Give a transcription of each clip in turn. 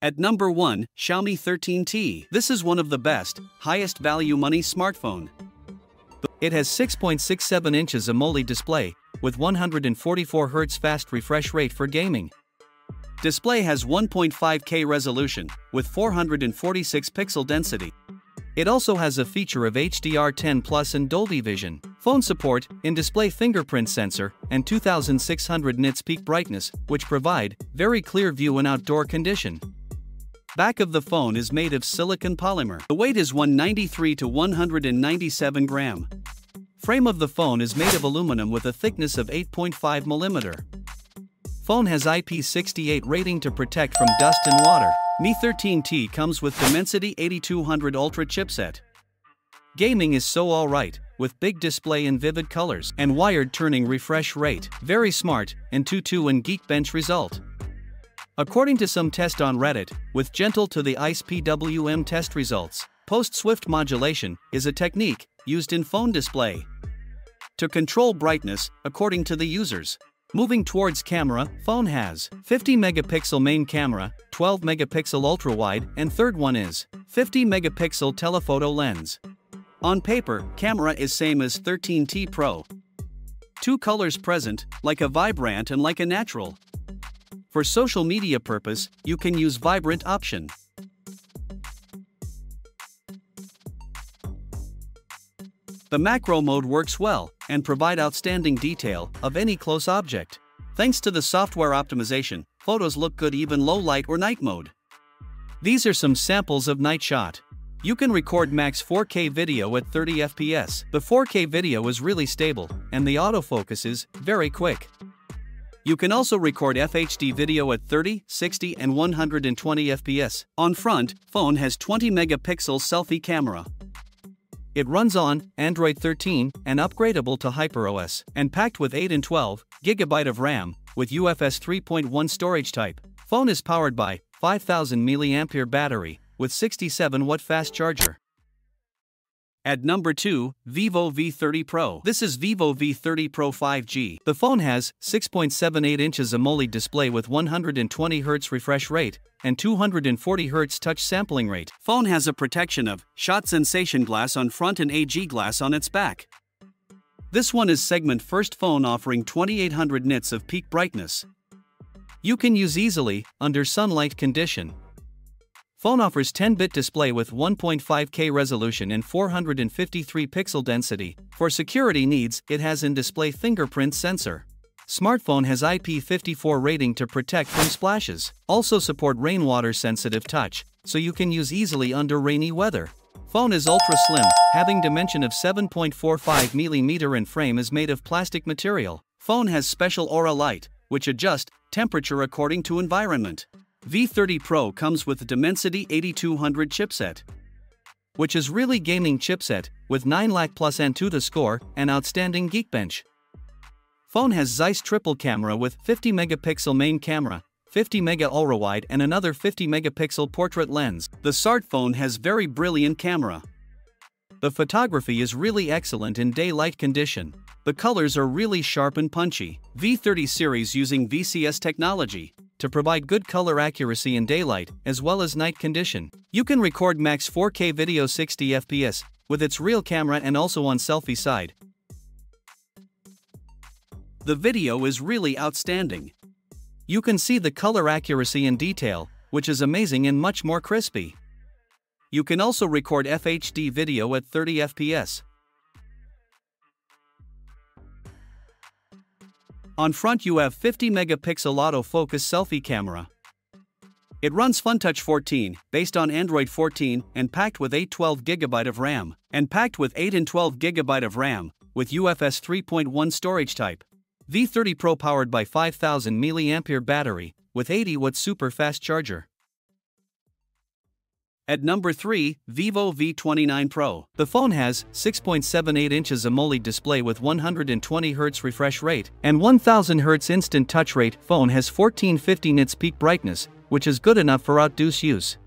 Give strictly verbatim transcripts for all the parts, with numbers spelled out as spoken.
At number one, Xiaomi thirteen T. This is one of the best, highest value money smartphone. It has six point six seven inches AMOLED display, with one hundred forty-four hertz fast refresh rate for gaming. Display has one point five K resolution, with four hundred forty-six pixel density. It also has a feature of H D R ten plus and Dolby Vision, phone support, in-display fingerprint sensor, and two thousand six hundred nits peak brightness, which provide very clear view in outdoor condition. Back of the phone is made of silicon polymer. The weight is one hundred ninety-three to one hundred ninety-seven grams. Frame of the phone is made of aluminum with a thickness of eight point five millimeters. Phone has I P sixty-eight rating to protect from dust and water. Mi thirteen T comes with Dimensity eighty-two hundred Ultra chipset. Gaming is so alright, with big display and vivid colors, and wired turning refresh rate. Very smart, AnTuTu and Geekbench result. According to some test on Reddit, with gentle to the ice P W M test results, post-swift modulation is a technique used in phone display to control brightness, according to the users. Moving towards camera, phone has fifty megapixel main camera, twelve megapixel ultra-wide, and third one is fifty megapixel telephoto lens. On paper, camera is same as thirteen T Pro. Two colors present, like a vibrant and like a natural. For social media purpose, you can use vibrant option. The macro mode works well and provide outstanding detail of any close object. Thanks to the software optimization, photos look good even low light or night mode. These are some samples of night shot. You can record max four K video at thirty F P S. The four K video is really stable and the autofocus is very quick. You can also record F H D video at thirty, sixty and one hundred twenty F P S. On front, phone has twenty megapixel selfie camera. It runs on Android thirteen and upgradable to HyperOS and packed with eight and twelve gigabyte of RAM with U F S three point one storage type. Phone is powered by five thousand milliamp hour battery with sixty-seven watt fast charger. At number two, Vivo V thirty Pro. This is Vivo V thirty Pro five G. The phone has six point seven eight inches AMOLED display with one hundred twenty hertz refresh rate and two hundred forty hertz touch sampling rate. Phone has a protection of shot sensation glass on front and A G glass on its back. This one is segment first phone offering twenty-eight hundred nits of peak brightness. You can use easily under sunlight condition. Phone offers ten bit display with one point five K resolution and four hundred fifty-three pixel density. For security needs, it has in-display fingerprint sensor. Smartphone has I P fifty-four rating to protect from splashes. Also support rainwater-sensitive touch, so you can use easily under rainy weather. Phone is ultra-slim, having dimension of seven point four five millimeters and frame is made of plastic material. Phone has special aura light, which adjusts temperature according to environment. V thirty Pro comes with the Dimensity eighty-two hundred chipset, which is really gaming chipset, with nine lakh plus AnTuTu score and outstanding Geekbench. Phone has Zeiss triple camera with fifty megapixel main camera, fifty megapixel ultra wide and another fifty megapixel portrait lens. The smartphone has very brilliant camera. The photography is really excellent in daylight condition. The colors are really sharp and punchy. V thirty series using V C S technology to provide good color accuracy in daylight as well as night condition. You can record max four K video sixty F P S with its real camera and also on selfie side. The video is really outstanding. You can see the color accuracy and detail, which is amazing and much more crispy. You can also record F H D video at thirty F P S. On front you have fifty megapixel autofocus selfie camera. It runs Funtouch fourteen, based on Android fourteen and packed with eight twelve gigabyte of RAM, and packed with eight and twelve gigabyte of RAM, with U F S three point one storage type. V thirty Pro powered by five thousand milliamp hour battery, with eighty watt super fast charger. At number three, Vivo V twenty-nine Pro. The phone has six point seven eight inches AMOLED display with one hundred twenty hertz refresh rate and one thousand hertz instant touch rate. Phone has fourteen fifty nits peak brightness, which is good enough for outdoors use.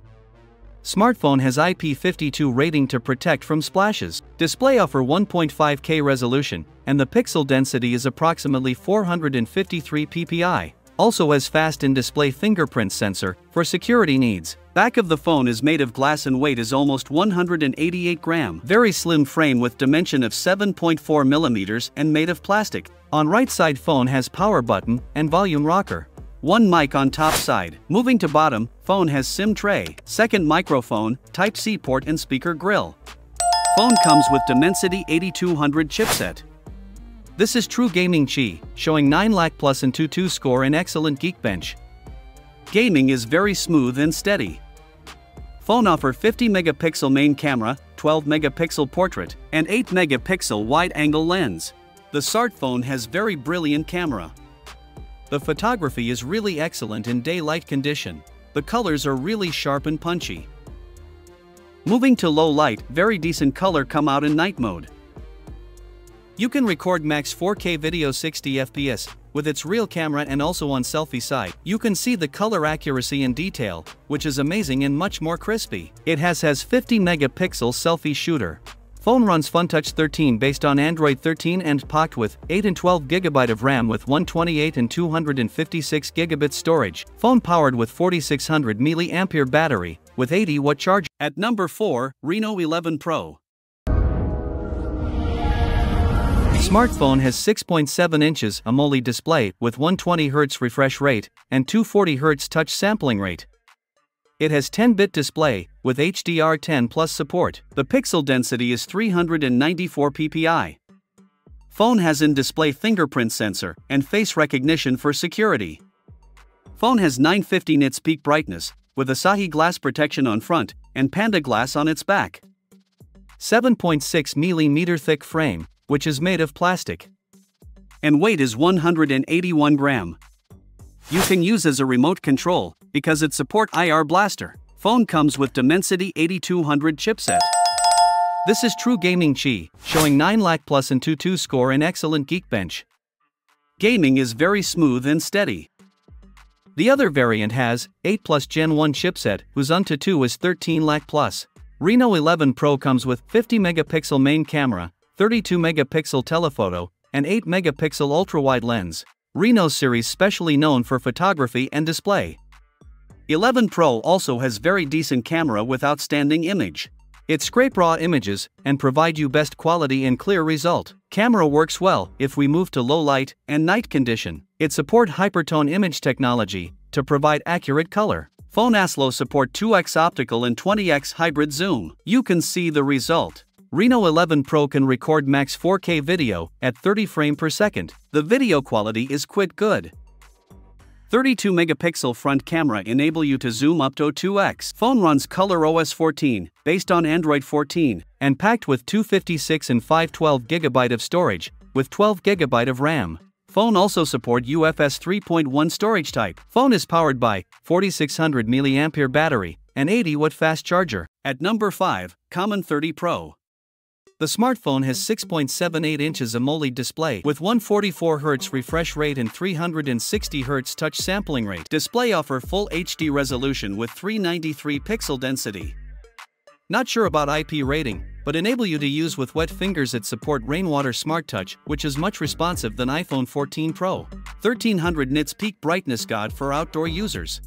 Smartphone has I P fifty-two rating to protect from splashes. Display offer one point five K resolution, and the pixel density is approximately four hundred fifty-three P P I. also has fast in-display fingerprint sensor, for security needs. Back of the phone is made of glass and weight is almost one hundred eighty-eight grams. Very slim frame with dimension of seven point four millimeters and made of plastic. On right side phone has power button and volume rocker. One mic on top side. Moving to bottom, phone has SIM tray. Second microphone, Type-C port and speaker grill. Phone comes with Dimensity eighty-two hundred chipset. This is true gaming Qi, showing nine lakh plus AnTuTu score and excellent Geekbench. Gaming is very smooth and steady. Phone offer fifty megapixel main camera, twelve megapixel portrait, and eight megapixel wide-angle lens. The smartphone has very brilliant camera. The photography is really excellent in daylight condition. The colors are really sharp and punchy. Moving to low light, very decent color come out in night mode. You can record max four K video sixty F P S, with its real camera and also on selfie side. You can see the color accuracy and detail, which is amazing and much more crispy. It has has fifty megapixel selfie shooter. Phone runs Funtouch thirteen based on Android thirteen and packed with eight and twelve gigabytes of RAM with one twenty-eight and two fifty-six gigabyte storage. Phone powered with forty-six hundred milliamp hour battery, with eighty watt charge. At number four, Reno eleven Pro. Smartphone has six point seven inches AMOLED display with one hundred twenty hertz refresh rate and two hundred forty hertz touch sampling rate. It has ten bit display with H D R ten plus support. The pixel density is three hundred ninety-four P P I. Phone has in-display fingerprint sensor and face recognition for security. Phone has nine hundred fifty nits peak brightness with Asahi glass protection on front and Panda glass on its back. seven point six millimeter thick frame, which is made of plastic. And weight is one hundred eighty-one grams. You can use as a remote control, because it support I R blaster. Phone comes with Dimensity eighty-two hundred chipset. This is true gaming Qi, showing nine lakh plus AnTuTu score and excellent Geekbench. Gaming is very smooth and steady. The other variant has eight plus Gen one chipset, whose AnTuTu is thirteen lakh plus. Reno eleven Pro comes with fifty megapixel main camera, thirty-two megapixel telephoto, and eight megapixel ultra-wide lens. Reno series specially known for photography and display. eleven Pro also has very decent camera with outstanding image. It scrape raw images and provide you best quality and clear result. Camera works well if we move to low light and night condition. It support hypertone image technology to provide accurate color. Phone A S L O support two X optical and twenty X hybrid zoom. You can see the result. Reno eleven Pro can record max four K video at thirty frames per second. The video quality is quite good. thirty-two megapixel front camera enable you to zoom up to two X. Phone runs ColorOS fourteen, based on Android fourteen, and packed with two hundred fifty-six and five hundred twelve gigabytes of storage, with twelve gigabytes of RAM. Phone also support U F S three point one storage type. Phone is powered by forty-six hundred milliamp hour battery and eighty watt fast charger. At number five, Common thirty Pro. The smartphone has six point seven eight inches AMOLED display with one hundred forty-four hertz refresh rate and three hundred sixty hertz touch sampling rate. Display offer full H D resolution with three hundred ninety-three pixel density. Not sure about I P rating, but enable you to use with wet fingers. It support rainwater smart touch, which is much responsive than iPhone fourteen Pro. thirteen hundred nits peak brightness god for outdoor users.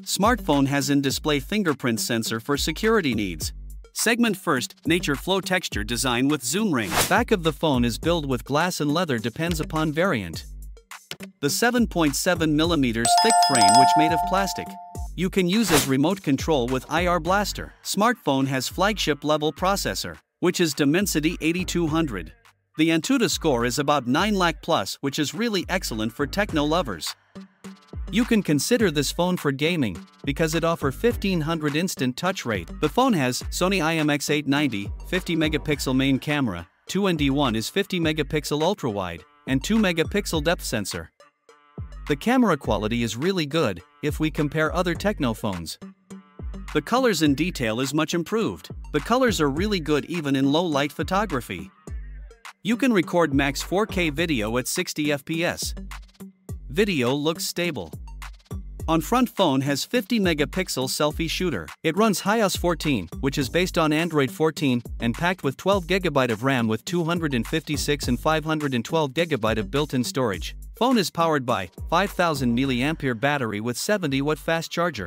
Smartphone has in-display fingerprint sensor for security needs. Segment first, nature flow texture design with zoom ring. Back of the phone is built with glass and leather depends upon variant. The seven point seven millimeter thick frame which made of plastic. You can use as remote control with I R blaster. Smartphone has flagship level processor, which is Dimensity eighty-two hundred. The AnTuTu score is about nine lakh plus, which is really excellent for Tecno lovers. You can consider this phone for gaming, because it offers fifteen hundred instant touch rate. The phone has Sony I M X eight ninety, fifty megapixel main camera, two N D one is fifty megapixel ultra-wide, and two megapixel depth sensor. The camera quality is really good, if we compare other Tecno phones. The colors and detail is much improved. The colors are really good even in low-light photography. You can record max four K video at sixty F P S. Video looks stable. On front phone has fifty megapixel selfie shooter. It runs HiOS fourteen, which is based on Android fourteen, and packed with twelve gigabytes of RAM with two hundred fifty-six and five hundred twelve gigabytes of built-in storage. Phone is powered by five thousand milliamp hour battery with seventy watt fast charger.